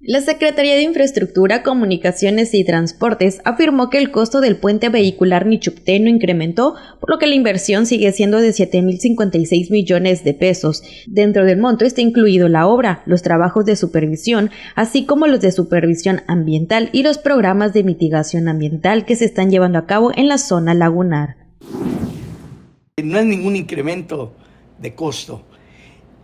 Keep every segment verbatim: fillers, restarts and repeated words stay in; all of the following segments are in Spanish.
La Secretaría de Infraestructura, Comunicaciones y Transportes afirmó que el costo del puente vehicular Nichupté no incrementó, por lo que la inversión sigue siendo de siete mil cincuenta y seis millones de pesos. Dentro del monto está incluido la obra, los trabajos de supervisión, así como los de supervisión ambiental y los programas de mitigación ambiental que se están llevando a cabo en la zona lagunar. No es ningún incremento de costo.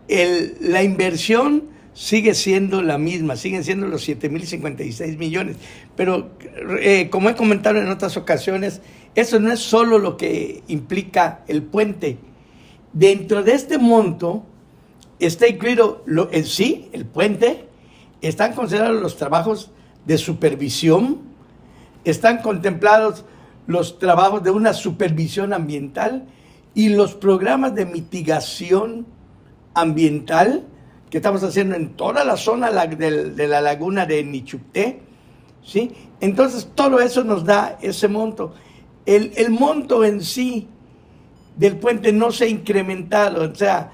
El, la inversión sigue siendo la misma, siguen siendo los siete mil cincuenta y seis millones. Pero, eh, como he comentado en otras ocasiones, eso no es solo lo que implica el puente. Dentro de este monto está incluido lo, en sí, el puente, están considerados los trabajos de supervisión, están contemplados los trabajos de una supervisión ambiental y los programas de mitigación ambiental que estamos haciendo en toda la zona de la laguna de Nichupté, ¿sí? Entonces, todo eso nos da ese monto. El, el monto en sí del puente no se ha incrementado, o sea,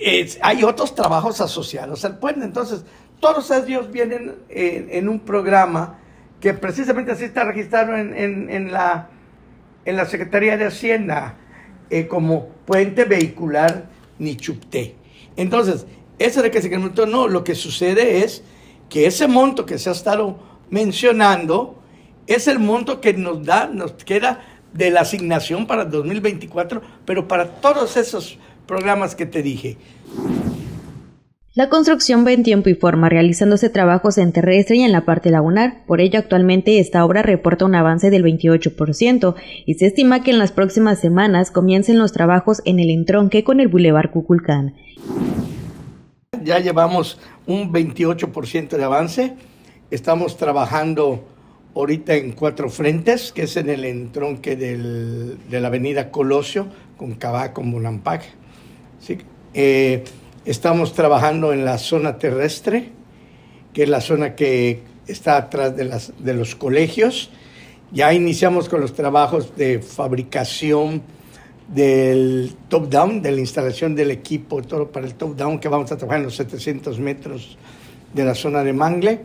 es, hay otros trabajos asociados al puente. Entonces, todos ellos vienen en, en un programa que precisamente así está registrado en, en, en, la, en la Secretaría de Hacienda eh, como Puente Vehicular Nichupté. Entonces, eso de que se incrementó, no, lo que sucede es que ese monto que se ha estado mencionando es el monto que nos da, nos queda de la asignación para dos mil veinticuatro, pero para todos esos programas que te dije. La construcción va en tiempo y forma, realizándose trabajos en terrestre y en la parte lagunar. Por ello, actualmente esta obra reporta un avance del veintiocho por ciento y se estima que en las próximas semanas comiencen los trabajos en el entronque con el bulevar Kukulcán. Ya llevamos un veintiocho por ciento de avance. Estamos trabajando ahorita en cuatro frentes, que es en el entronque del, de la avenida Colosio, con Cabá, con Mulampac. ¿Sí? Eh, Estamos trabajando en la zona terrestre, que es la zona que está atrás de, las, de los colegios. Ya iniciamos con los trabajos de fabricación del top-down, de la instalación del equipo, todo para el top-down, que vamos a trabajar en los setecientos metros de la zona de Mangle.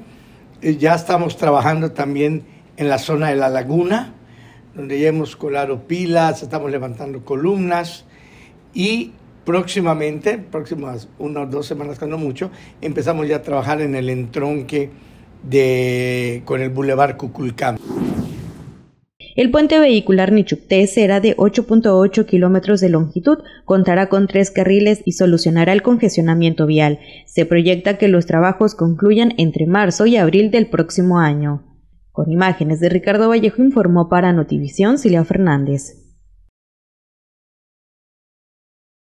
Ya estamos trabajando también en la zona de la laguna, donde ya hemos colado pilas, estamos levantando columnas y próximamente, próximas unas dos semanas, cuando mucho, empezamos ya a trabajar en el entronque de, con el bulevar Kukulcán. El puente vehicular Nichupté será de ocho punto ocho kilómetros de longitud, contará con tres carriles y solucionará el congestionamiento vial. Se proyecta que los trabajos concluyan entre marzo y abril del próximo año. Con imágenes de Ricardo Vallejo, informó para Notivisión Cilia Fernández.